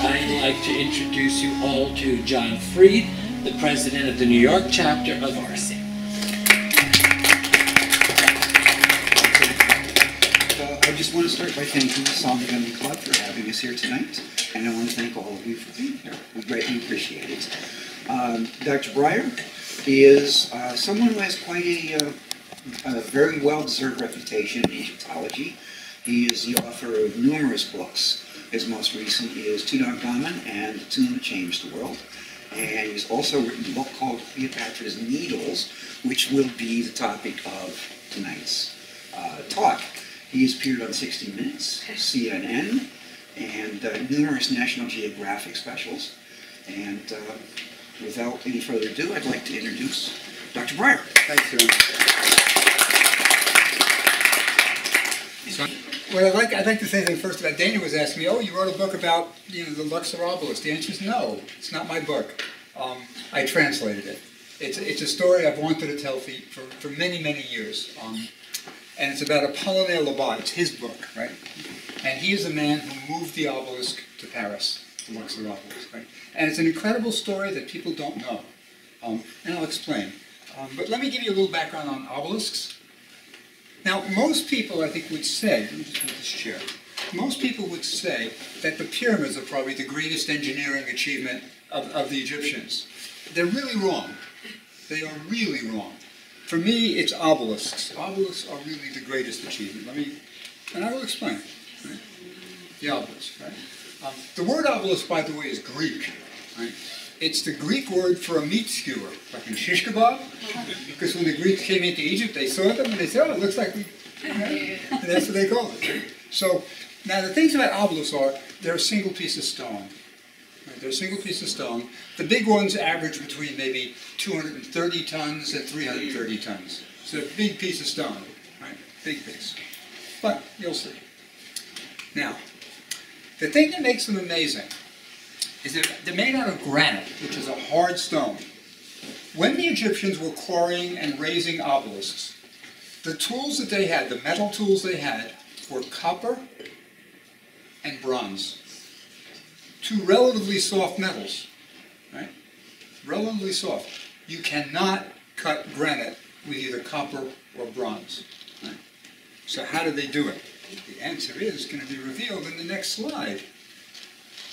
I'd like to introduce you all to John Freed, the president of the New York chapter of RC. I just want to start by thanking the Solomon Club for having us here tonight, and I want to thank all of you for being here. We greatly appreciate it. Dr. Brier is someone who has quite a very well-deserved reputation in Egyptology. He is the author of numerous books. His most recent is Tutankhamen and The Tomb That Changed the World. And he's also written a book called Cleopatra's Needles, which will be the topic of tonight's talk. He has appeared on 60 Minutes, CNN, and numerous National Geographic specials. And without any further ado, I'd like to introduce Dr. Brier. Thanks, John. Well, I'd like to say that first about Dana was asking me, oh, you wrote a book about the Luxor obelisk. The answer is no, it's not my book. I translated it. It's a story I've wanted to tell for many, many years. And it's about Apollinaire Lebaud. It's his book, right? And he is the man who moved the obelisk to Paris, the Luxor obelisk, right? And it's an incredible story that people don't know. And I'll explain. But let me give you a little background on obelisks. Now, most people, I think, would say, let me just move this chair. Most people would say that the pyramids are probably the greatest engineering achievement of the Egyptians. They're really wrong. They are really wrong. For me, it's obelisks. Obelisks are really the greatest achievement. And I will explain. Right? The obelisk, right? The word obelisk, by the way, is Greek, right? It's the Greek word for a meat skewer, like in shish kebab. Because when the Greeks came into Egypt, they saw them and they said, oh, it looks like we, and that's what they call it. So, now the things about obelisks are, they're a single piece of stone. Right? They're a single piece of stone. The big ones average between maybe 230 tons and 330 tons. So a big piece of stone, right? Big piece. But, you'll see. Now, the thing that makes them amazing is that they're made out of granite, which is a hard stone. When the Egyptians were quarrying and raising obelisks, the tools that they had, the metal tools they had, were copper and bronze. Two relatively soft metals, right? Relatively soft. You cannot cut granite with either copper or bronze, right? So how did they do it? The answer is going to be revealed in the next slide.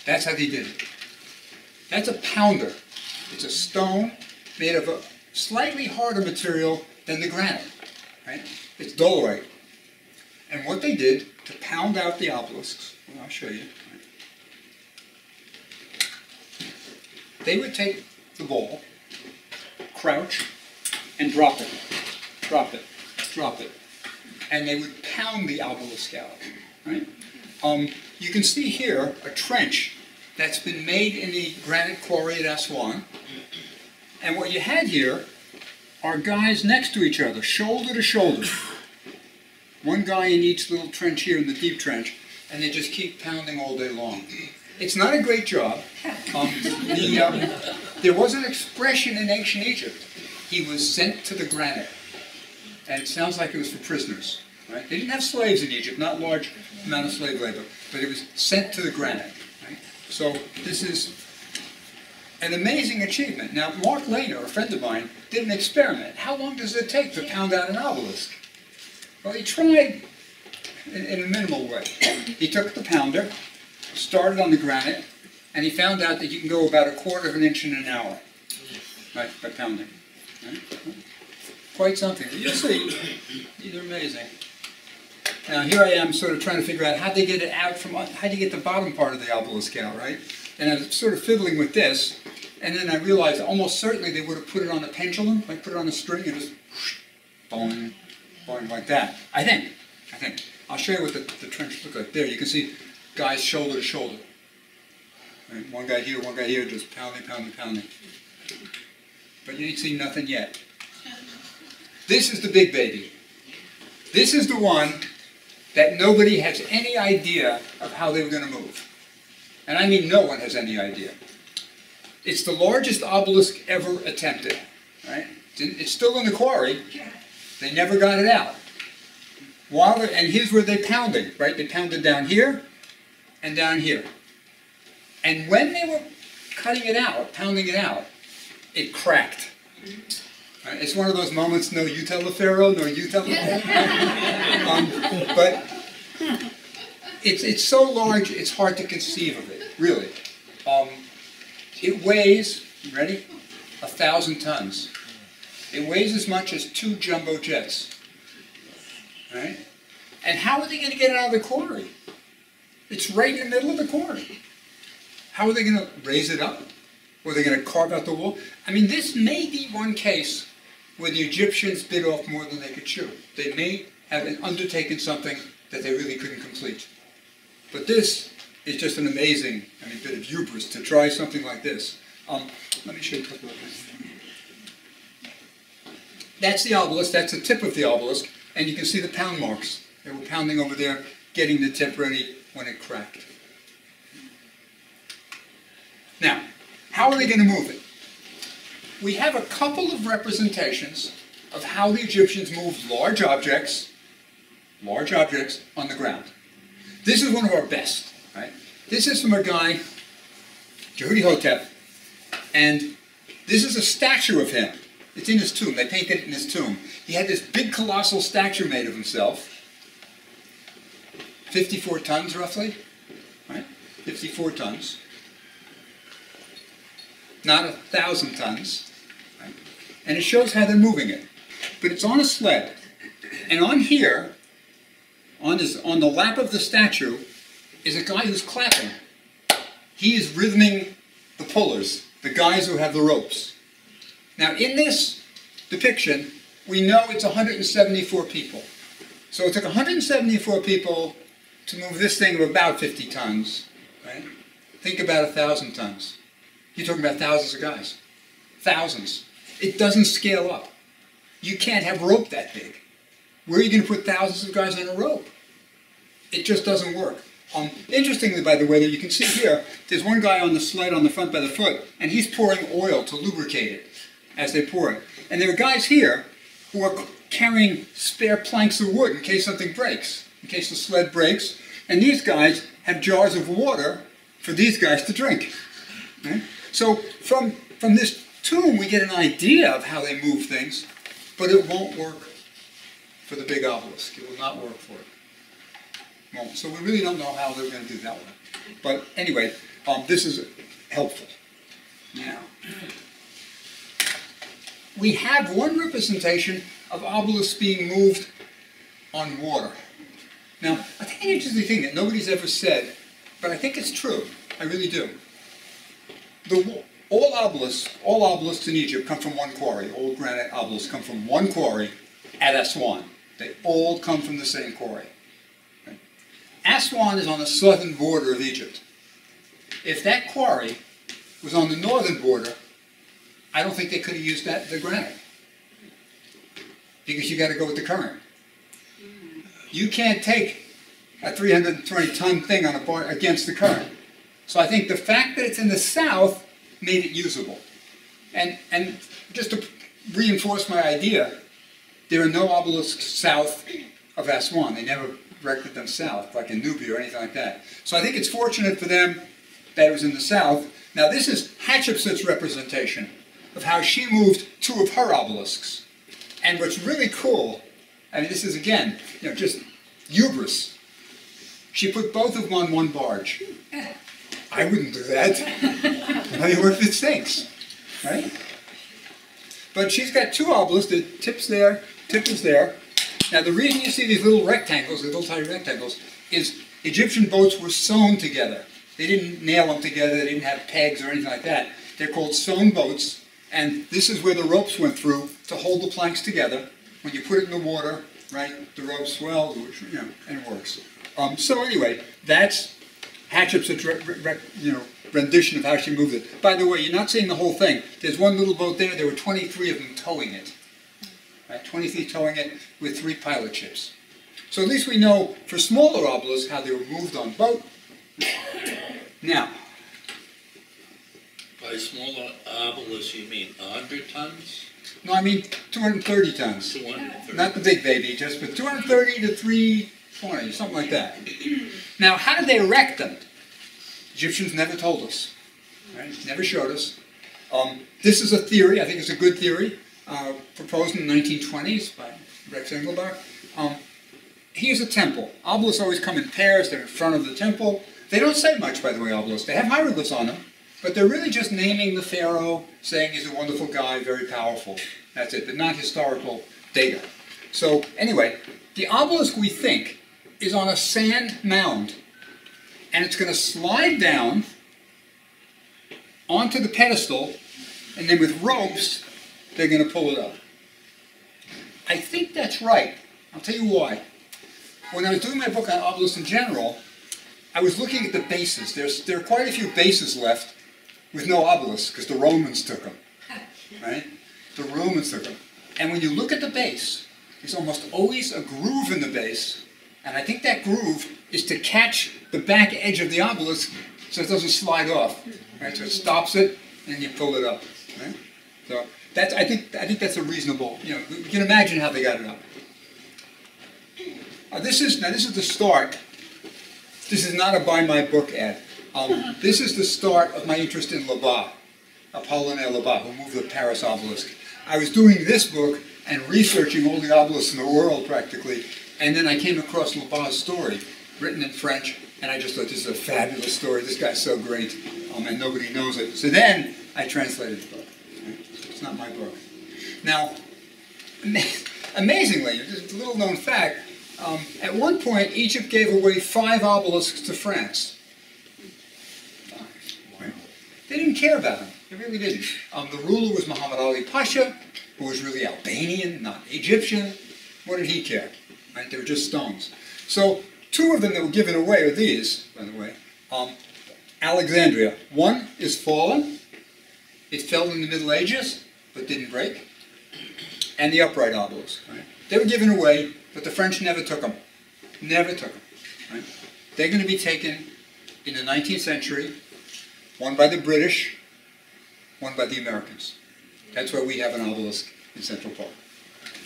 That's how they did it. That's a pounder. It's a stone made of a slightly harder material than the granite, right? It's dolerite. And what they did to pound out the obelisks, well, I'll show you. They would take the ball, crouch, and drop it, drop it, drop it. And they would pound the obelisk out, right? You can see here a trench that's been made in the granite quarry at Aswan. And what you had here are guys next to each other, shoulder to shoulder. One guy in each little trench here in the deep trench, and they just keep pounding all day long. It's not a great job. There was an expression in ancient Egypt. He was sent to the granite. And it sounds like it was for prisoners. Right? They didn't have slaves in Egypt, not large amount of slave labor, but it was sent to the granite. Right? So this is an amazing achievement. Now, Mark Lehner, a friend of mine, did an experiment. How long does it take to pound out an obelisk? Well, he tried in a minimal way. He took the pounder, started on the granite, and he found out that you can go about 1/4 of an inch in an hour, right, by pounding. Right? Quite something. You'll see. These are amazing. Now here I am sort of trying to figure out how they get it out from, how do you get the bottom part of the obelisk out, right? And I was sort of fiddling with this, and then I realized almost certainly they would have put it on a pendulum, like put it on a string and just whoosh, boing, boing like that. I think. I'll show you what the trench looked like. There you can see guys shoulder to shoulder. Right? One guy here, just pounding, pounding, pounding. But you ain't seen nothing yet. This is the big baby. This is the one that nobody has any idea of how they were going to move. And I mean no one has any idea. It's the largest obelisk ever attempted, right? It's still in the quarry. They never got it out. And here's where they pounded, right? They pounded down here and down here. And when they were cutting it out, pounding it out, it cracked. Right? It's one of those moments, no, you tell the Pharaoh, no, you tell the Pharaoh. But it's so large, it's hard to conceive of it, really. It weighs, ready, 1,000 tons. It weighs as much as 2 jumbo jets. Right? And how are they going to get it out of the quarry? It's right in the middle of the quarry. How are they going to raise it up? Were they going to carve out the wall? I mean, this may be one case where the Egyptians bit off more than they could chew. They may have undertaken something that they really couldn't complete. But this is just an amazing bit of hubris to try something like this. Let me show you a couple of things. That's the obelisk. That's the tip of the obelisk. And you can see the pound marks. They were pounding over there, getting the tip ready when it cracked. Now, how are they going to move it? We have a couple of representations of how the Egyptians moved large objects on the ground. This is one of our best, right? This is from a guy, Djehutyhotep, and this is a statue of him. It's in his tomb. They painted it in his tomb. He had this big colossal statue made of himself, 54 tons roughly, right? 54 tons. Not 1,000 tons. Right? And it shows how they're moving it. But it's on a sled. And on here, on the lap of the statue, is a guy who's clapping. He is rhythming the pullers, the guys who have the ropes. Now in this depiction, we know it's 174 people. So it took 174 people to move this thing of about 50 tons. Right? Think about 1,000 tons. You're talking about thousands of guys. Thousands. It doesn't scale up. You can't have rope that big. Where are you going to put thousands of guys on a rope? It just doesn't work. Interestingly, by the way, that you can see here, there's one guy on the sled on the front by the foot, and he's pouring oil to lubricate it as they pour it. And there are guys here who are carrying spare planks of wood in case something breaks, in case the sled breaks. And these guys have jars of water for these guys to drink. Right? So from this tomb, we get an idea of how they move things, but it won't work for the big obelisk. It will not work for it. It won't. So we really don't know how they're going to do that one. But anyway, this is helpful. Now, we have one representation of obelisks being moved on water. Now, I think an interesting thing that nobody's ever said, but I think it's true. I really do. All obelisks in Egypt come from one quarry. All granite obelisks come from one quarry at Aswan. They all come from the same quarry. Right? Aswan is on the southern border of Egypt. If that quarry was on the northern border, I don't think they could have used that the granite, because you got to go with the current. You can't take a 320-ton thing on a bar against the current. So I think the fact that it's in the south made it usable. And just to reinforce my idea, there are no obelisks south of Aswan. They never erected them south, like in Nubia or anything like that. So I think it's fortunate for them that it was in the south. Now this is Hatshepsut's representation of how she moved 2 of her obelisks. And what's really cool, this is again, just hubris. She put both of them on one barge. I wouldn't do that. I mean, what if it stinks, right? But she's got 2 obelisks. The tip's there, tip is there. Now, the reason you see these little rectangles, these little tiny rectangles, is Egyptian boats were sewn together. They didn't nail them together. They didn't have pegs or anything like that. They're called sewn boats, and this is where the ropes went through to hold the planks together. When you put it in the water, right, the rope swells, and it works. So anyway, that's Hatshepsut's rendition of how she moved it. By the way, you're not seeing the whole thing. There's one little boat there. There were 23 of them towing it. Right? 23 towing it with 3 pilot ships. So at least we know for smaller obelisks how they were moved on boat. Now, by smaller obelisks, you mean 100 tons? No, I mean 230 tons. 230. Not the big baby, just but 230 to 320, something like that. Now, how did they erect them? Egyptians never told us, right? Never showed us. This is a theory, I think it's a good theory, proposed in the 1920s by Rex Engelbach. Here's a temple. Obelisks always come in pairs, they're in front of the temple. They don't say much, by the way, obelisks. They have hieroglyphs on them, but they're really just naming the pharaoh, saying he's a wonderful guy, very powerful. That's it, but not historical data. So anyway, the obelisk, we think, is on a sand mound, and it's going to slide down onto the pedestal, and then with ropes, they're going to pull it up. I think that's right. I'll tell you why. When I was doing my book on obelisks in general, I was looking at the bases. There are quite a few bases left with no obelisks, because the Romans took them, right? The Romans took them. And when you look at the base, there's almost always a groove in the base, and I think that groove is to catch the back edge of the obelisk so it doesn't slide off, right? So it stops it, and you pull it up, right? So that's, I think that's a reasonable, you know, you can imagine how they got it up. Now this is the start. This is not a buy my book ad. This is the start of my interest in Lebas, Apollinaire Lebas, who moved the Paris obelisk. I was doing this book and researching all the obelisks in the world, practically, and then I came across Lebas' story, written in French, and I just thought, this is a fabulous story, this guy's so great, and nobody knows it. So then, I translated the book. It's not my book. Now, amazingly, just a little known fact, at one point, Egypt gave away 5 obelisks to France. 5. Wow. They didn't care about them. They really didn't. The ruler was Muhammad Ali Pasha, who was really Albanian, not Egyptian. What did he care? Right? They were just stones. So 2 of them that were given away are these, by the way. Alexandria. One is fallen. It fell in the Middle Ages, but didn't break. And the upright obelisk. Right? They were given away, but the French never took them. Never took them. Right? They're going to be taken in the 19th century, one by the British, one by the Americans. That's why we have an obelisk in Central Park.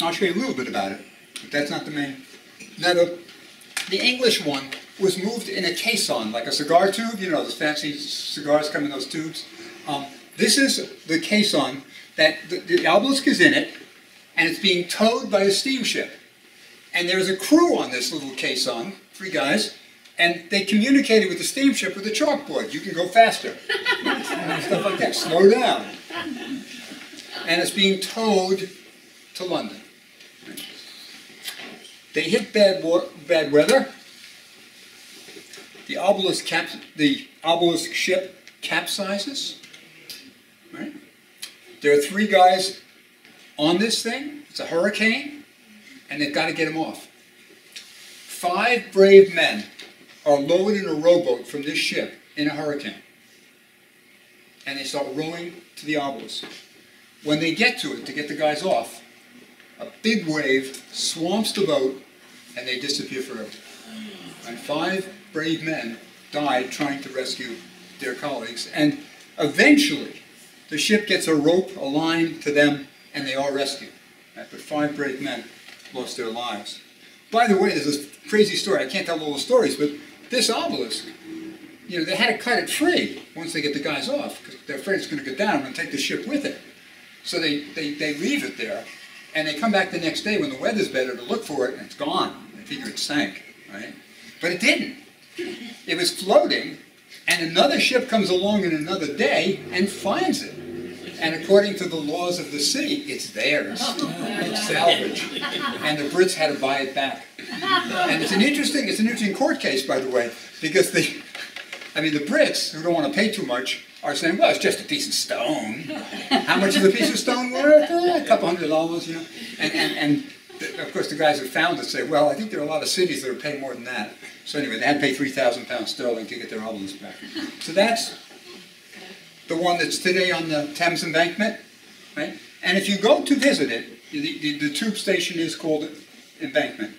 I'll show you a little bit about it, but that's not the main. Now, the English one was moved in a caisson, like a cigar tube. You know, those fancy cigars come in those tubes. This is the caisson that the obelisk is in it, and it's being towed by a steamship. And there's a crew on this little caisson, 3 guys, and they communicated with the steamship with a chalkboard. You can go faster. Stuff like that. Slow down. And it's being towed to London. They hit bad weather. The obelisk ship capsizes. Right? There are 3 guys on this thing. It's a hurricane. And they've got to get him off. 5 brave men are lowered in a rowboat from this ship in a hurricane. And they start rowing to the obelisk. When they get to it, to get the guys off, a big wave swamps the boat, and they disappear forever. And 5 brave men died trying to rescue their colleagues. And eventually, the ship gets a rope, a line to them, and they are rescued. But 5 brave men lost their lives. By the way, there's this crazy story. I can't tell all the stories, but this obelisk, you know, they had to cut it free once they get the guys off, because they're afraid it's going to go down and take the ship with it. So they leave it there, and they come back the next day when the weather's better to look for it, and it's gone. They figure it sank, right? But it didn't. It was floating, and another ship comes along in another day and finds it. And according to the laws of the sea, it's theirs. It's salvage. And the Brits had to buy it back. And it's an interesting court case, by the way, because the Brits, who don't want to pay too much, are saying, well, it's just a piece of stone. How much is a piece of stone worth? A couple $100, you know. And of course, the guys who found it say, well, I think there are a lot of cities that are paying more than that. So anyway, they had to pay £3,000 sterling to get their obelisk back. So that's the one that's today on the Thames Embankment, right? And if you go to visit it, the tube station is called Embankment.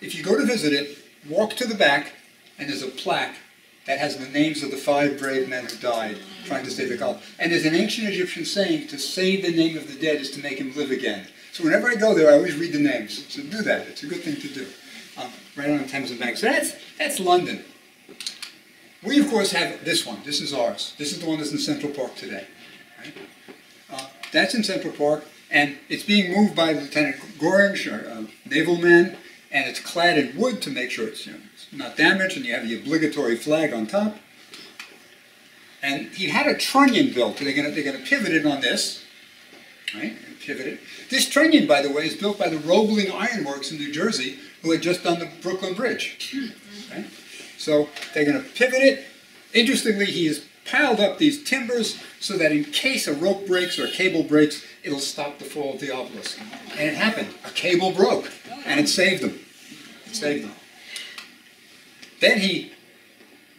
If you go to visit it, walk to the back, and there's a plaque that has the names of the 5 brave men who died trying to save the colony. And there's an ancient Egyptian saying, to save the name of the dead is to make him live again. So whenever I go there, I always read the names. So do that. It's a good thing to do. Right on the Thames Embankment. So that's London. We, of course, have this one. This is ours. This is the one that's in Central Park today. Right? That's in Central Park, and it's being moved by Lieutenant Gorringe, a naval man, and it's clad in wood to make sure it's, you know, it's not damaged, and you have the obligatory flag on top. And he had a trunnion built. They're going to pivot it on this, right? Pivot it. This trunnion, by the way, is built by the Roebling Ironworks in New Jersey, who had just done the Brooklyn Bridge. Right? So they're going to pivot it. Interestingly, he has piled up these timbers so that in case a rope breaks or a cable breaks, it'll stop the fall of the obelisk. And it happened. A cable broke, and it saved them. It saved them. Then he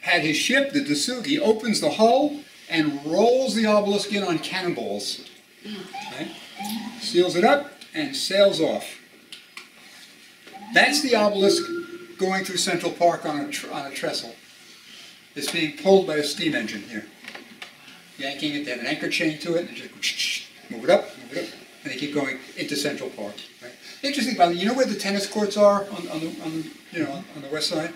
had his ship, the Dasugi, opens the hull and rolls the obelisk in on cannonballs. Right? Seals it up and sails off. That's the obelisk going through Central Park on a trestle. It's being pulled by a steam engine here. Yanking it, they have an anchor chain to it, and just move it up, and they keep going into Central Park. Right? Interesting, by the way, you know where the tennis courts are on the west side?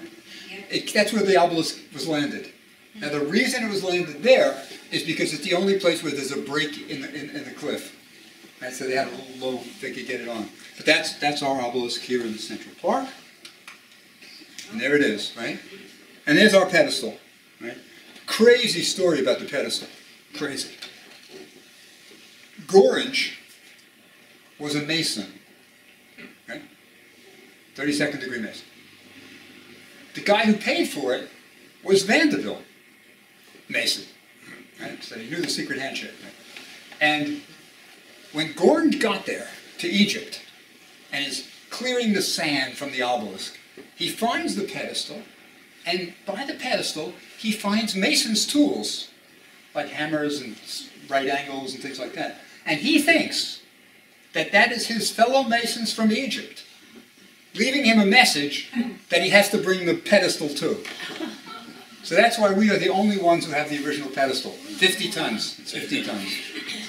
That's where the obelisk was landed. Now the reason it was landed there is because it's the only place where there's a break in the cliff. Right? So they had a little low they could get it on. But that's our obelisk here in the Central Park. And there it is, right? And there's our pedestal, right? Crazy story about the pedestal. Crazy. Gorringe was a mason, right? 32nd degree mason. The guy who paid for it was Vanderbilt Mason, right? So he knew the secret handshake. Right? And when Gorringe got there to Egypt and is clearing the sand from the obelisk, he finds the pedestal, and by the pedestal he finds mason's tools, like hammers and right angles and things like that. And he thinks that that is his fellow masons from Egypt, leaving him a message that he has to bring the pedestal to. So that's why we are the only ones who have the original pedestal. 50 tons. It's 50 tons.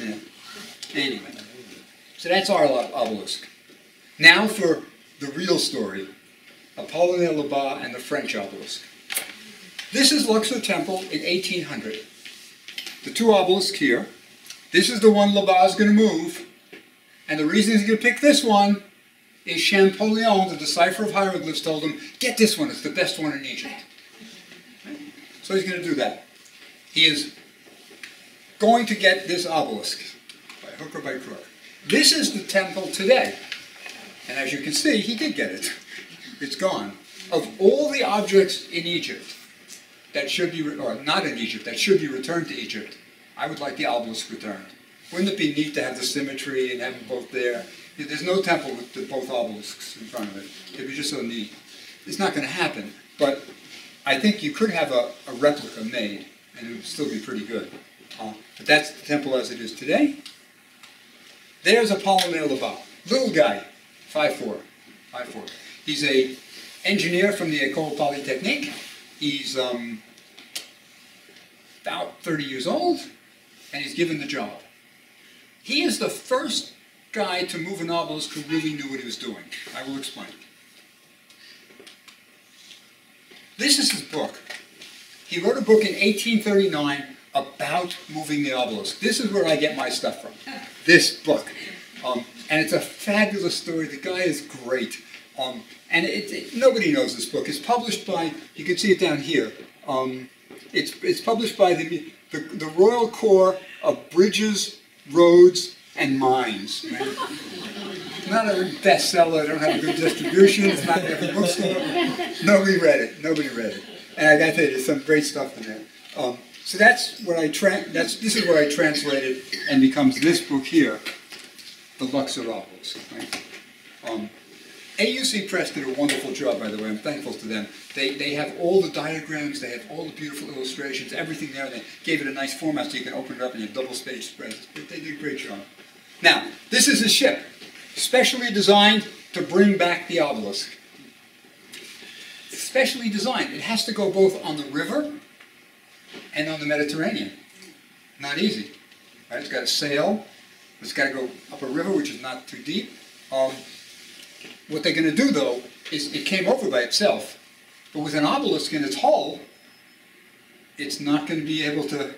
Yeah. Anyway. So that's our obelisk. Now for the real story. Apollinaire Lebas and the French obelisk. This is Luxor Temple in 1800. The two obelisks here. This is the one Lebas is going to move. And the reason he's going to pick this one is Champollion, the decipher of hieroglyphs, told him, get this one, it's the best one in Egypt. So he's going to do that. He is going to get this obelisk, by hook or by crook. This is the temple today. And as you can see, he did get it. It's gone. Of all the objects in Egypt that should be, or not in Egypt, that should be returned to Egypt, I would like the obelisk returned. Wouldn't it be neat to have the symmetry and have them both there? There's no temple with both obelisks in front of it. It'd be just so neat. It's not going to happen, but I think you could have a replica made, and it would still be pretty good. But that's the temple as it is today. There's Apollinaire Lebas, little guy, 5'4", 5'4". He's an engineer from the École Polytechnique. He's about 30 years old, and he's given the job. He is the first guy to move an obelisk who really knew what he was doing. I will explain. This is his book. He wrote a book in 1839 about moving the obelisk. This is where I get my stuff from. This book. And it's a fabulous story. The guy is great. And nobody knows this book. It's published by, you can see it down here, it's published by the Royal Corps of Bridges, Roads, and Mines. Right? It's not a bestseller, I don't have a good distribution, it's not every bookstore. Nobody read it, nobody read it. And I gotta tell you, there's some great stuff in there. So that's what this is where I translated and becomes this book here, the Luxor Obelisk. Right? AUC Press did a wonderful job, by the way, I'm thankful to them. They have all the diagrams, they have all the beautiful illustrations, everything there, and they gave it a nice format so you can open it up in your double-page spread. They did a great job. Now, this is a ship, specially designed to bring back the obelisk. Specially designed. It has to go both on the river and on the Mediterranean. Not easy. Right? It's got a sail, it's got to go up a river, which is not too deep. What they're going to do, though, is it came over by itself, but with an obelisk in its hull, it's not going to be able to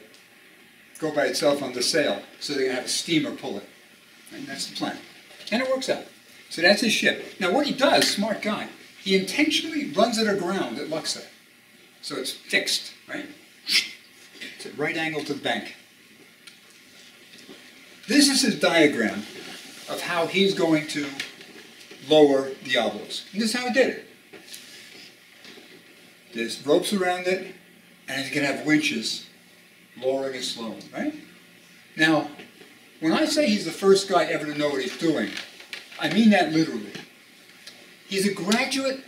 go by itself on the sail, so they're going to have a steamer pull it. And that's the plan. And it works out. So that's his ship. Now what he does, smart guy, he intentionally runs it aground at Luxor. So it's fixed, right? It's at right angle to the bank. This is his diagram of how he's going to lower the obelisk. And this is how he did it. There's ropes around it, and he's going to have winches lowering it slowly, right? Now, when I say he's the first guy ever to know what he's doing, I mean that literally. He's a graduate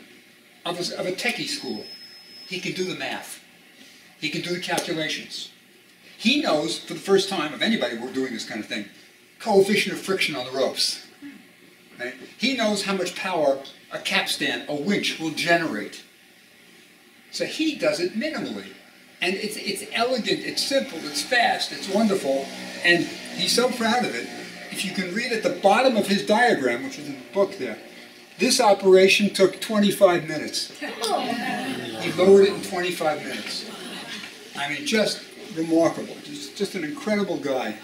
of a techie school. He can do the math. He can do the calculations. He knows, for the first time of anybody who are doing this kind of thing, coefficient of friction on the ropes. Right? He knows how much power a capstan, a winch, will generate. So he does it minimally. And it's elegant, it's simple, it's fast, it's wonderful, and he's so proud of it. If you can read at the bottom of his diagram, which is in the book there, this operation took 25 minutes. He lowered it in 25 minutes. I mean, just remarkable. Just an incredible guy,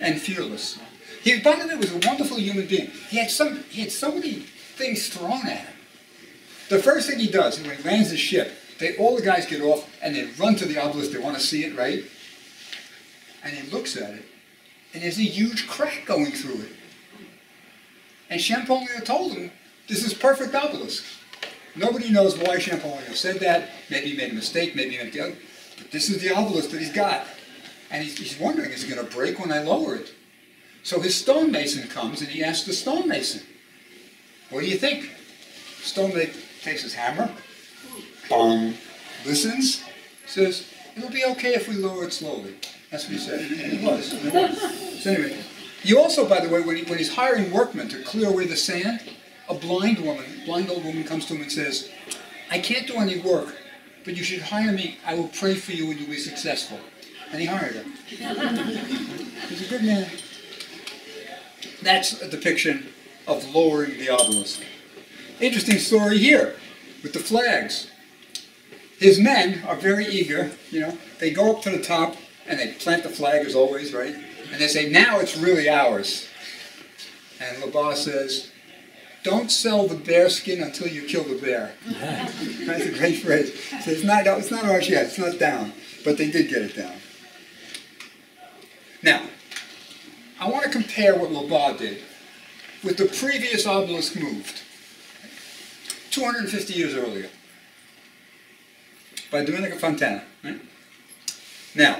and fearless. He, by the way, was a wonderful human being. He had so many things thrown at him. The first thing he does when he lands his ship, all the guys get off and they run to the obelisk. They want to see it, right? And he looks at it, and there's a huge crack going through it. And Champollion told him, "This is perfect obelisk." Nobody knows why Champollion said that. Maybe he made a mistake. Maybe he made the other. But this is the obelisk that he's got, and he's wondering, is it going to break when I lower it? So his stonemason comes and he asks the stonemason, "What do you think?" Stonemason takes his hammer. Boom. Listens, says, "It'll be okay if we lower it slowly." That's what he said. And it was. So anyway, he also, by the way, when he's hiring workmen to clear away the sand, a blind old woman comes to him and says, "I can't do any work, but you should hire me. I will pray for you and you'll be successful." And he hired her. He's a good man. That's a depiction of lowering the obelisk. Interesting story here with the flags. His men are very eager, you know. They go up to the top and they plant the flag as always, right? And they say, "Now it's really ours." And Lebas says, "Don't sell the bear skin until you kill the bear." That's a great phrase. So it's not ours yet, it's not down. But they did get it down. Now, I want to compare what Lebas did with the previous obelisk moved 250 years earlier. By Domenico Fontana. Right? Now,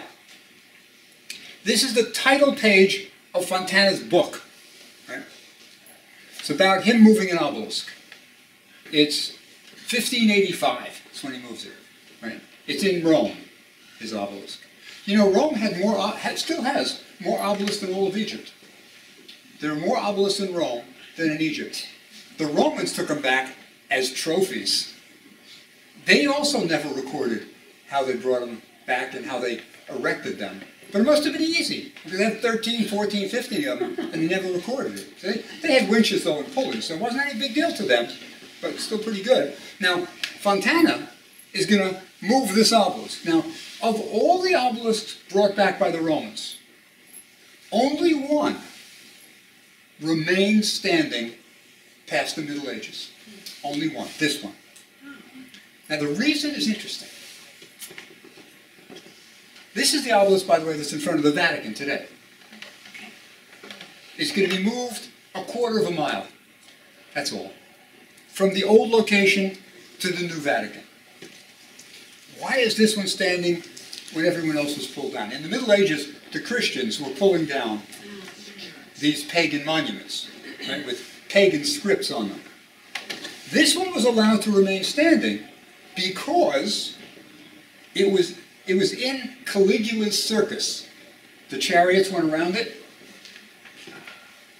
this is the title page of Fontana's book. Right? It's about him moving an obelisk. It's 1585, that's when he moves it. Right? It's in Rome, his obelisk. You know, Rome had still has more obelisks than all of Egypt. There are more obelisks in Rome than in Egypt. The Romans took them back as trophies. They also never recorded how they brought them back and how they erected them. But it must have been easy, because they had 13, 14, 15 of them, and they never recorded it. So they had winches, though, and pulleys, so it wasn't any big deal to them, but it's still pretty good. Now, Fontana is going to move this obelisk. Now, of all the obelisks brought back by the Romans, only one remained standing past the Middle Ages. Only one, this one. Now the reason is interesting. This is the obelisk, by the way, that's in front of the Vatican today. It's going to be moved a quarter of a mile, that's all, from the old location to the new Vatican. Why is this one standing when everyone else was pulled down? In the Middle Ages, the Christians were pulling down these pagan monuments, right, with pagan scripts on them. This one was allowed to remain standing because it was in Caligula's Circus. The chariots went around it.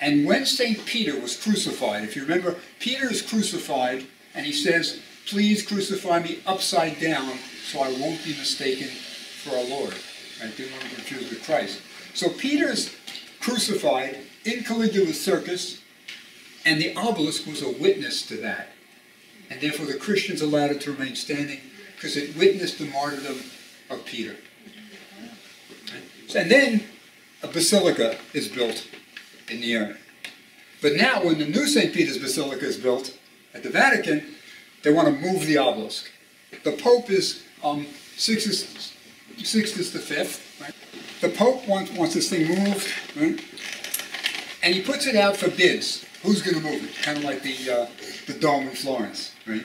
And when St. Peter was crucified, if you remember, Peter is crucified and he says, "Please crucify me upside down so I won't be mistaken for our Lord." I didn't want to confuse with Christ. So Peter's crucified in Caligula's Circus, and the obelisk was a witness to that. And therefore the Christians allowed it to remain standing because it witnessed the martyrdom of Peter. And then a basilica is built in the area. But now when the new St. Peter's Basilica is built at the Vatican, they want to move the obelisk. The Pope is Sixtus V, right? The Pope wants this thing moved, right? And he puts it out for bids. Who's going to move it? Kind of like the dome in Florence, right?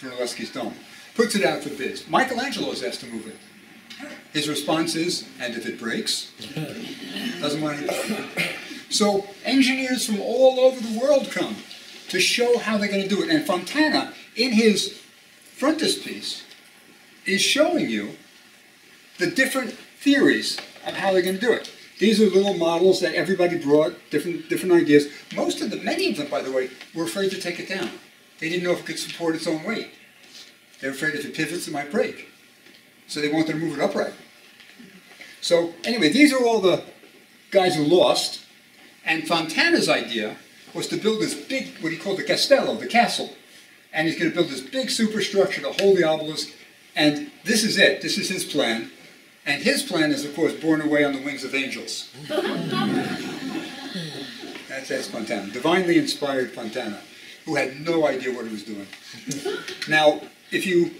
Brunelleschi's dome. Puts it out for bids. Michelangelo's asked to move it. His response is, and if it breaks, doesn't want to. So engineers from all over the world come to show how they're going to do it. And Fontana, in his frontispiece, is showing you the different theories of how they're going to do it. These are little models that everybody brought, different ideas. Most of them, many of them, by the way, were afraid to take it down. They didn't know if it could support its own weight. They're afraid if it pivots, it might break. So they wanted to move it upright. So anyway, these are all the guys who lost. And Fontana's idea was to build this big, what he called the castello, the castle. And he's going to build this big superstructure to hold the obelisk. And this is it. This is his plan. And his plan is, of course, borne away on the wings of angels. That's Fontana. Divinely inspired Fontana, who had no idea what he was doing. Now, if you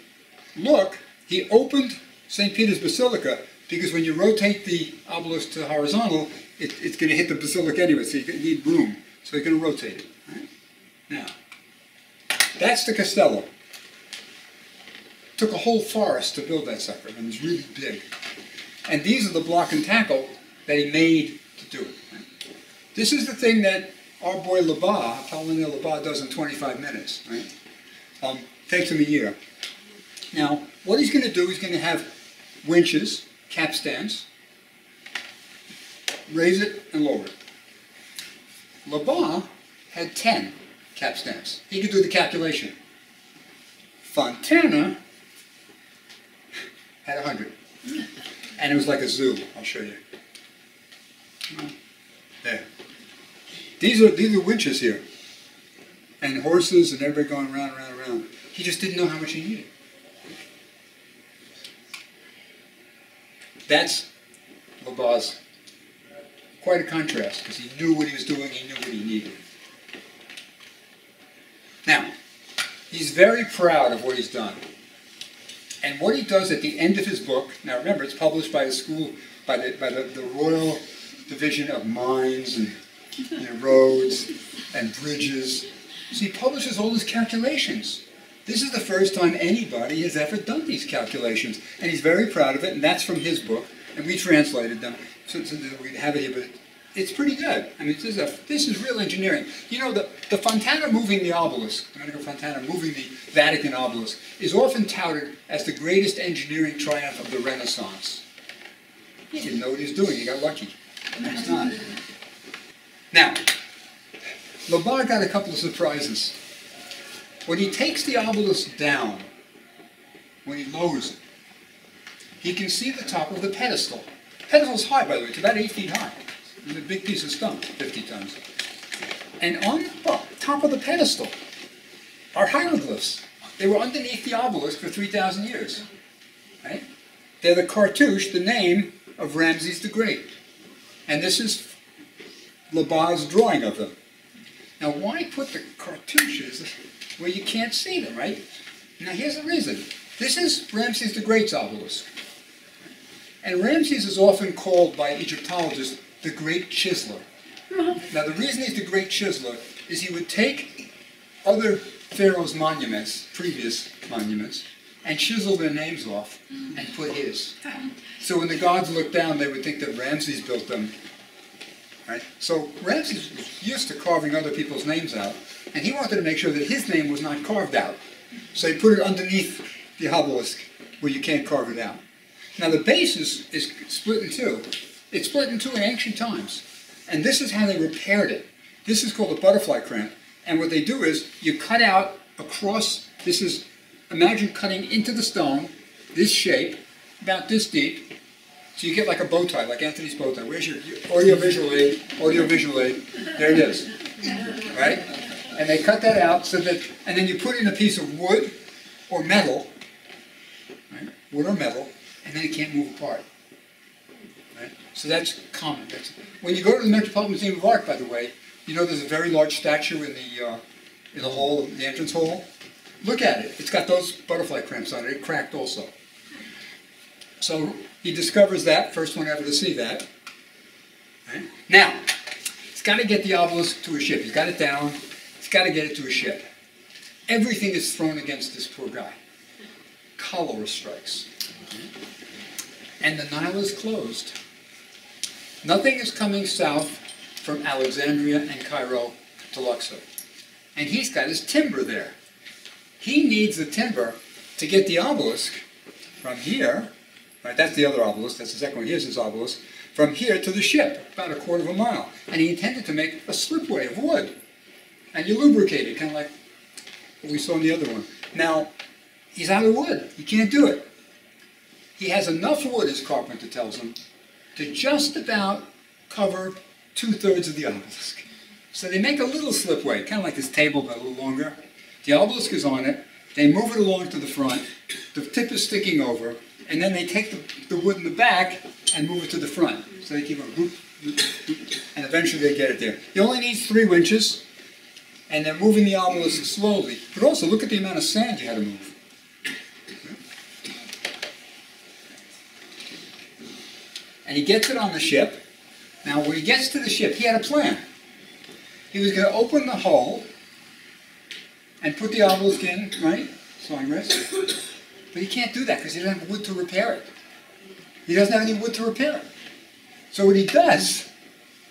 look, he opened St. Peter's Basilica because when you rotate the obelisk to horizontal, it's going to hit the basilica anyway, so you need room. So you're going to rotate it. Right? Now, that's the castello. Took a whole forest to build that sucker, and it's really big. And these are the block and tackle that he made to do it. Right? This is the thing that our boy Lebas, Apollinaire Lebas, does in 25 minutes. Right? Takes him a year. Now, what he's going to do, he's going to have winches, capstans, raise it and lower it. Lebas had 10 capstans. He could do the calculation. Fontana had 100. And it was like a zoo. I'll show you. There. These are winches here. And horses and everybody going round, round, round. He just didn't know how much he needed. That's Lebas. Quite a contrast, because he knew what he was doing, he knew what he needed. Now, he's very proud of what he's done. And what he does at the end of his book, now remember it's published by the school, by the Royal Division of Mines and Roads and Bridges. So he publishes all his calculations. This is the first time anybody has ever done these calculations. And he's very proud of it, and that's from his book, and we translated them. So we have it here, but it's pretty good. I mean, this is real engineering. You know, the Fontana moving the obelisk, Domenico Fontana moving the Vatican obelisk, is often touted as the greatest engineering triumph of the Renaissance. He didn't know what he was doing. He got lucky. That's not. Now, Lebas got a couple of surprises. When he takes the obelisk down, when he lowers it, he can see the top of the pedestal. Pedestal's high, by the way. It's about 8 feet high. It's a big piece of stone, 50 tons. And on the top of the pedestal are hieroglyphs. They were underneath the obelisk for 3,000 years. Right? They're the cartouche, the name of Ramses the Great. And this is Lebas' drawing of them. Now, why put the cartouches where you can't see them, right? Now, here's the reason. This is Ramses the Great's obelisk. And Ramses is often called by Egyptologists the great chiseler. Now the reason he's the great chiseler is he would take other pharaohs' monuments, previous monuments, and chisel their names off and put his. So when the gods looked down, they would think that Ramses built them. Right? So Ramses was used to carving other people's names out, and he wanted to make sure that his name was not carved out. So he put it underneath the obelisk where you can't carve it out. Now the base is split in two. It's split in two in ancient times. And this is how they repaired it. This is called a butterfly cramp. And what they do is you cut out across, imagine cutting into the stone, this shape, about this deep. So you get like a bow tie, like Anthony's bow tie. Where's your audiovisual aid? Audiovisual aid. There it is. Right? And they cut that out so that, and then you put in a piece of wood or metal, right? Wood or metal, and then it can't move apart. Right? So that's common. That's, when you go to the Metropolitan Museum of Art, by the way, you know there's a very large statue in the hall, the entrance hall. Look at it. It's got those butterfly cramps on it. It cracked also. So he discovers that, first one ever to see that. Right? Now, he's got to get the obelisk to a ship. He's got it down. He's got to get it to a ship. Everything is thrown against this poor guy. Cholera strikes. And the Nile is closed. Nothing is coming south from Alexandria and Cairo to Luxor. And he's got his timber there. He needs the timber to get the obelisk from here, right, that's the other obelisk, that's the second one, here's his obelisk, from here to the ship, about a quarter of a mile. And he intended to make a slipway of wood. And you lubricate it, kind of like what we saw in the other one. Now, he's out of wood. He can't do it. He has enough wood, his carpenter tells him, to just about cover two-thirds of the obelisk. So they make a little slipway, kind of like this table, but a little longer. The obelisk is on it. They move it along to the front. The tip is sticking over. And then they take the wood in the back and move it to the front. So they keep on boop, boop, boop, and eventually they get it there. He only needs 3 winches. And they're moving the obelisk slowly. But also, look at the amount of sand you had to move. And he gets it on the ship. Now, when he gets to the ship, he had a plan. He was going to open the hole and put the obelisk in, right? Song rest. But he can't do that because he doesn't have wood to repair it. He doesn't have any wood to repair it. So what he does,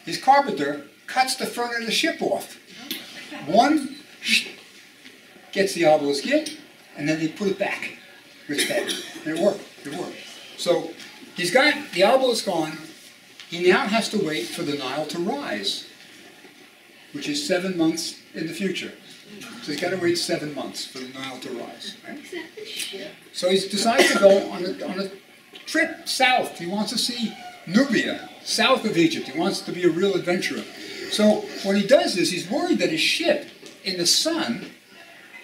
his carpenter cuts the front of the ship off. One gets the obelisk in, and then they put it back. And it worked. It worked. So he's got the obelisk on. He now has to wait for the Nile to rise, which is 7 months in the future. So he's got to wait 7 months for the Nile to rise. Right? So he decides to go on a trip south. He wants to see Nubia, south of Egypt. He wants to be a real adventurer. So what he does is he's worried that his ship in the sun,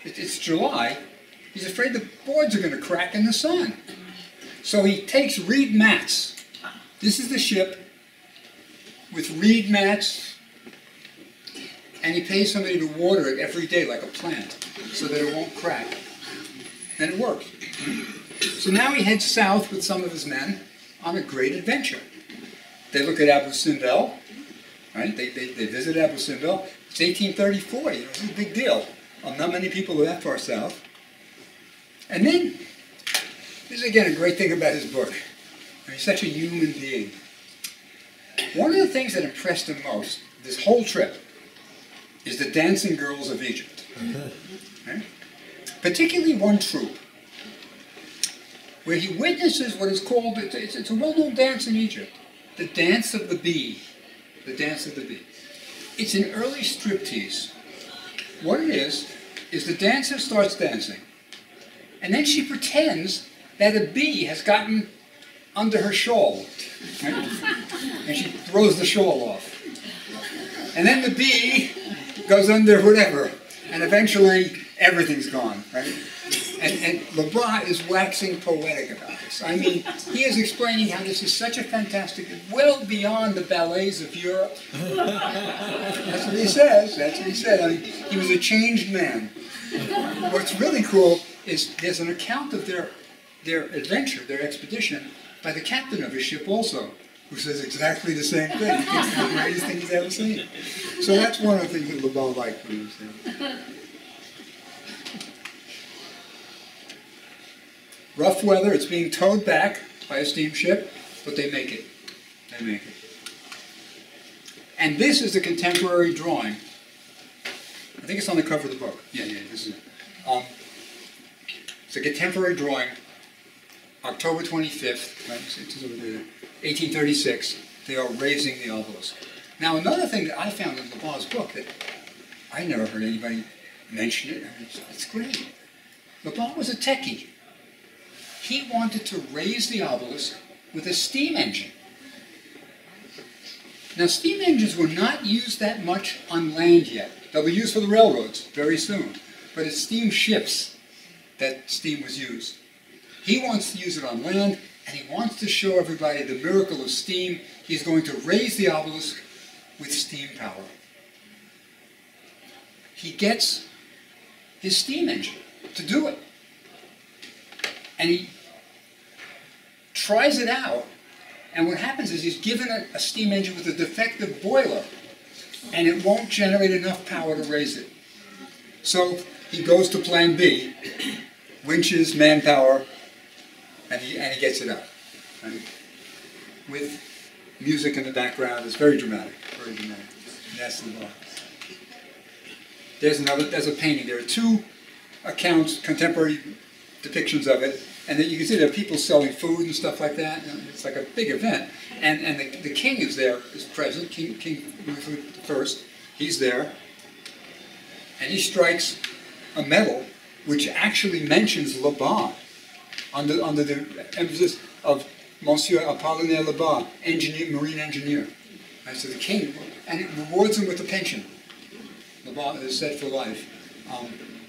it's July, he's afraid the boards are going to crack in the sun. So he takes reed mats. This is the ship with reed mats, and he pays somebody to water it every day like a plant so that it won't crack. And it worked. So now he heads south with some of his men on a great adventure. They look at Abu Simbel, right? They visit Abu Simbel. It's 1834. You know, it's a big deal. Well, not many people are that far south. And then, this is, again, a great thing about his book. I mean, he's such a human being. One of the things that impressed him most, this whole trip, is the dancing girls of Egypt. Right? Particularly one troupe, where he witnesses what is called, it's a well-known dance in Egypt, the dance of the bee. The dance of the bee. It's an early striptease. What it is the dancer starts dancing, and then she pretends that a bee has gotten under her shawl, right? And she throws the shawl off. And then the bee goes under whatever, and eventually everything's gone, right? And Lebas is waxing poetic about this. I mean, he is explaining how this is such a fantastic, well beyond the ballets of Europe. That's what he says, that's what he said. I mean, he was a changed man. What's really cool is there's an account of their adventure, their expedition, by the captain of his ship also, who says exactly the same thing. It's the greatest thing he's ever seen. So that's one of the things that Lebaud liked when he was there. Rough weather, it's being towed back by a steamship, but they make it. They make it. And this is a contemporary drawing. I think it's on the cover of the book. Yeah, this is it. It's a contemporary drawing, October 25th, right? It's over there. 1836, they are raising the obelisk. Now, another thing that I found in Lebaud's book that I never heard anybody mention it, I mean, it's great. Lebaud was a techie. He wanted to raise the obelisk with a steam engine. Now, steam engines were not used that much on land yet. They'll be used for the railroads very soon. But it's steamships that steam was used. He wants to use it on land. and he wants to show everybody the miracle of steam. He's going to raise the obelisk with steam power. He gets his steam engine to do it. And he tries it out, and what happens is he's given a steam engine with a defective boiler, and it won't generate enough power to raise it. So he goes to plan B, winches, manpower, and he gets it up. And with music in the background, it's very dramatic, very dramatic. That's the law. There's a painting. There are two accounts, contemporary depictions of it, and that you can see there are people selling food and stuff like that. And it's like a big event, and the king is there, is present, King Louis I. He's there, and he strikes a medal which actually mentions Lebaud under the emphasis of Monsieur Apollinaire Lebaud, engineer, marine engineer. And so the king, and it rewards him with a pension. Lebaud is set for life.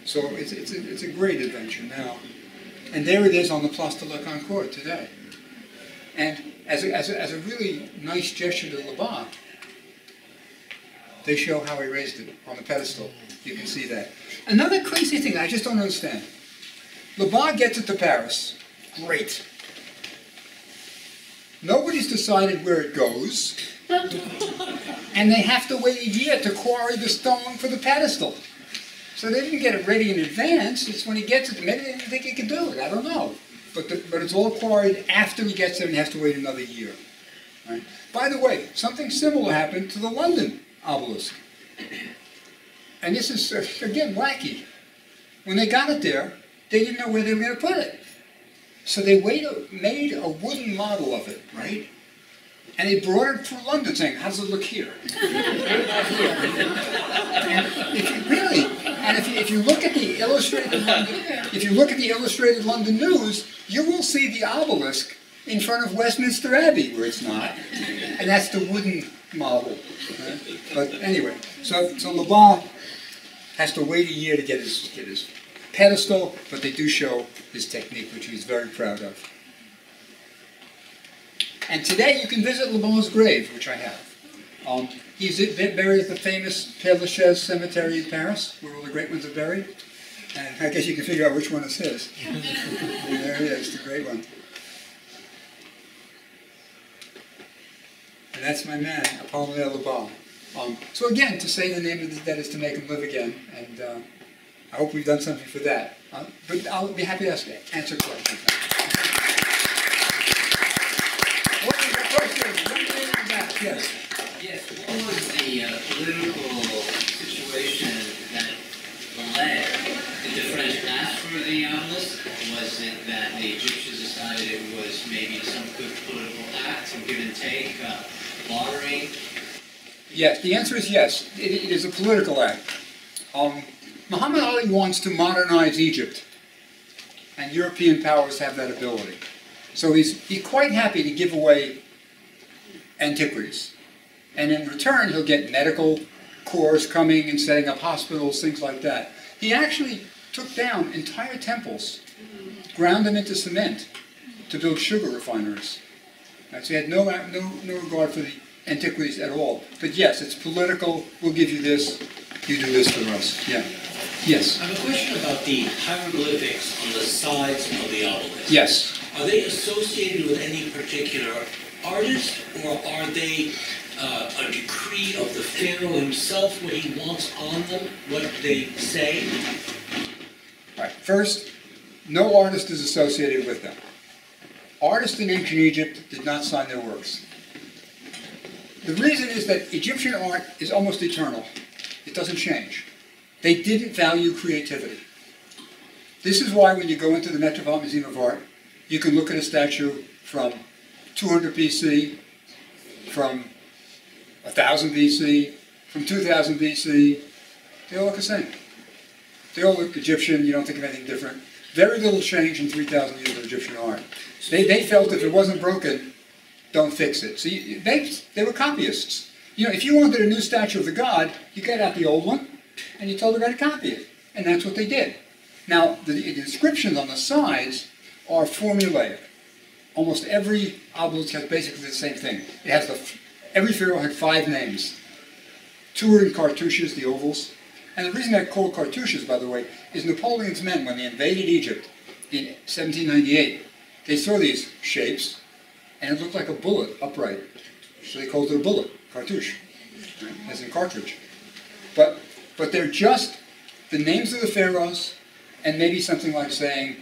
So it's a great adventure now. And there it is on the Place de la Concorde today. And as a really nice gesture to Lebaud, they show how he raised it on the pedestal. You can see that. Another crazy thing I just don't understand. Lebaud gets it to Paris. Great. Nobody's decided where it goes. And they have to wait a year to quarry the stone for the pedestal. So they didn't get it ready in advance. It's when he gets it. Maybe they didn't think he could do it. I don't know. But it's all quarried after he gets there and has to wait another year. Right? By the way, something similar happened to the London obelisk. And this is, again, wacky. When they got it there, they didn't know where they were going to put it. So they made a wooden model of it, right? And they brought it through London saying, how does it look here? And if you look at the illustrated London, if you look at the illustrated London news, you will see the obelisk in front of Westminster Abbey, where it's not. And that's the wooden model. Right? But anyway, so Lebaud has to wait a year to get his pedestal, but they do show his technique, which he's very proud of. And today you can visit Lebaud's grave, which I have. He's buried at the famous Père Lachaise Cemetery in Paris, where all the great ones are buried. And I guess you can figure out which one is his. And there he is, the great one. And that's my man, Apollinaire Lebaud. So again, to say the name of the dead is to make him live again, and I hope we've done something for that. But I'll be happy to answer questions. What is the question? Yes. Yes. What was the political situation that led to the French ask for the obelisk? Was it that the Egyptians decided it was maybe some good political act, some give and take, lottery? Yes. The answer is yes. It is a political act. Muhammad Ali wants to modernize Egypt, and European powers have that ability. So he's quite happy to give away antiquities. And in return, he'll get medical corps coming and setting up hospitals, things like that. He actually took down entire temples, ground them into cement to build sugar refineries. And so he had no regard for the antiquities at all. But yes, it's political. We'll give you this. You do this for us. Yeah. Yes. I have a question about the hieroglyphics on the sides of the obelisk. Yes. Are they associated with any particular artist, or are they a decree of the pharaoh himself, what he wants on them, what they say? All right. First, no artist is associated with them. Artists in ancient Egypt did not sign their works. The reason is that Egyptian art is almost eternal. It doesn't change. They didn't value creativity. This is why when you go into the Metropolitan Museum of Art, you can look at a statue from 200 BC, from 1000 BC, from 2000 BC. They all look the same. They all look Egyptian. You don't think of anything different. Very little change in 3,000 years of Egyptian art. They felt if it wasn't broken, don't fix it. So they were copyists. You know, if you wanted a new statue of the god, you got out the old one, and you told the guy to copy it. And that's what they did. Now, the inscriptions on the sides are formulaic. almost every obelisk has basically the same thing. It has every pharaoh had 5 names. 2 are in cartouches, the ovals. And the reason I call cartouches, by the way, is Napoleon's men, when they invaded Egypt in 1798, they saw these shapes, and it looked like a bullet, upright. So they called it a bullet, cartouche, right? As in cartridge. But they're just the names of the pharaohs, and maybe something like saying,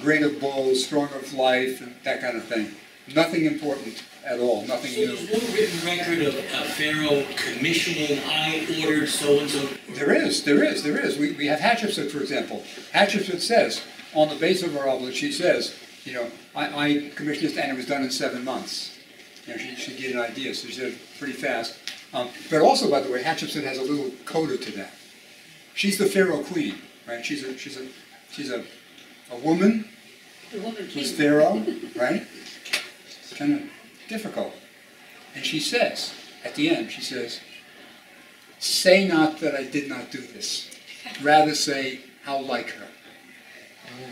great of bulls, strong of life, and that kind of thing. Nothing important at all, nothing new. So there's no written record of pharaoh commissioning, I ordered so-and-so? There is. We have Hatshepsut, for example. Hatshepsut says, on the base of our obelisk, she says, you know, I commissioned this and it was done in 7 months. You know, she did an idea, so she did it pretty fast. But also, by the way, Hatshepsut has a little coda to that. She's the pharaoh queen, right? She's a woman who's pharaoh, right? It's kind of difficult. And she says, at the end, she says, say not that I did not do this. Rather say, how like her.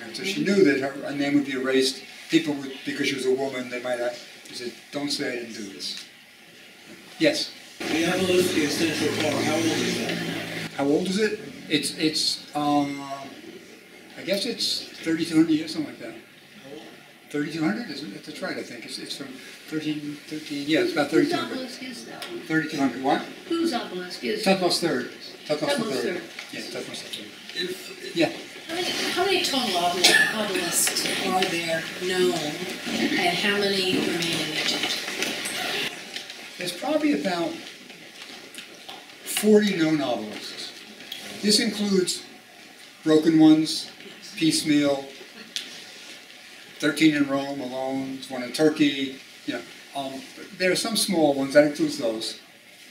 And so she knew that her name would be erased. People would, because she was a woman, they might not, she said, don't say I didn't do this. Yes? The obelisk in Central Park, how old is that? How old is it? I guess it's 3,200 years, something like that. 3,200? That's right, I think. It's from 13, yeah, it's about 3,200. Whose obelisk is that one? 3,200, what? Whose obelisk is that? Thutmose III. Thutmose III. Yeah, Thutmose III. Yeah. How many total obelisks are there known, and how many remain in Egypt? There's probably about 40 known obelisks. This includes broken ones, piecemeal, 13 in Rome alone, 1 in Turkey. You know, there are some small ones, that includes those.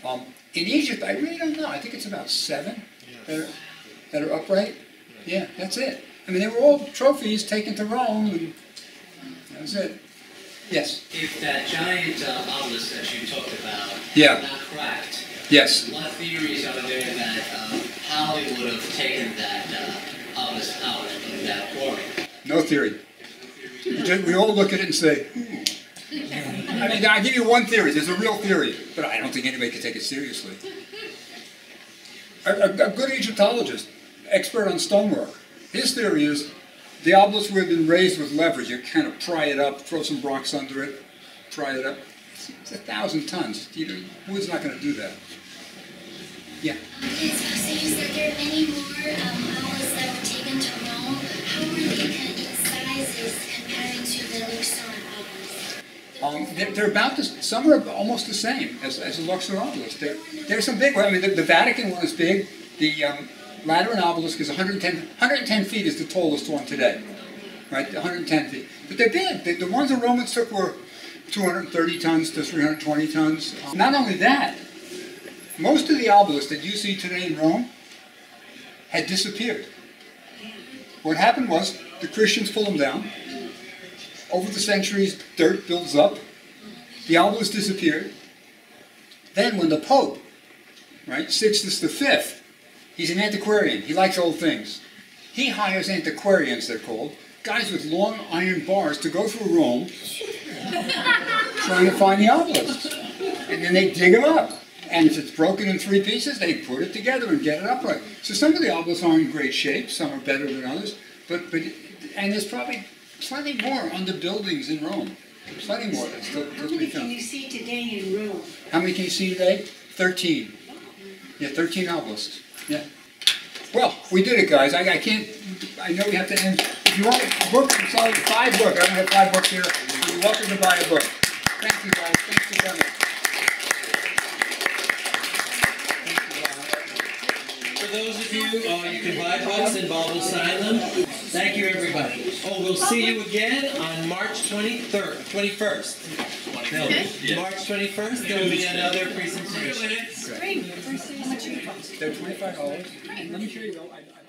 In Egypt, I really don't know. I think it's about 7 that are upright. Yeah, that's it. I mean, they were all trophies taken to Rome, and that was it. Yes? If that giant obelisk that you talked about was not cracked, yes. A lot of theories out there that Hollywood would have taken that obelisk out of that quarry. No theory. We all look at it and say, I mean, I'll give you one theory. There's a real theory, but I don't think anybody could take it seriously. A good Egyptologist, expert on stonework. His theory is the obelisk would have been raised with leverage. You kind of pry it up, throw some rocks under it, pry it up. It's 1,000 tons. Wood's not going to do that. Yeah? Okay, so you said there are many more obelisks that were taken to Rome. How were they in sizes compared to the Luxor obelisk? They're about the same. Some are almost the same as the Luxor obelisk. There's some big ones. I mean, the Vatican one is big. The Lateran obelisk is 110 feet is the tallest one today, right? 110 feet. But they're big. The ones the Romans took were 230 tons to 320 tons. Not only that, most of the obelisks that you see today in Rome had disappeared. What happened was the Christians pulled them down. Over the centuries, dirt builds up. The obelisk disappeared. Then when the Pope, right, Sixtus the Fifth, he's an antiquarian. He likes old things. He hires antiquarians, they're called, guys with long iron bars to go through Rome trying to find the obelisk. And then they dig them up. And if it's broken in 3 pieces, they put it together and get it upright. So some of the obelisks are in great shape. Some are better than others. And there's probably plenty more on the buildings in Rome. Plenty more. How many can you see today in Rome? How many can you see today? 13. Yeah, 13 obelisks. Yeah. Well, we did it, guys. I can't. I know we have to end. If you want a book, I'm selling 5 books. I don't have 5 books here. You're welcome to buy a book. Thank you, guys. Thanks for coming. For those of you, you can buy books and Bob will sign them. Thank you, everybody. Oh, we'll see you again on March 23rd, 21st. No, March 21st. There will be another presentation. Great. They're $25. Let me show you though.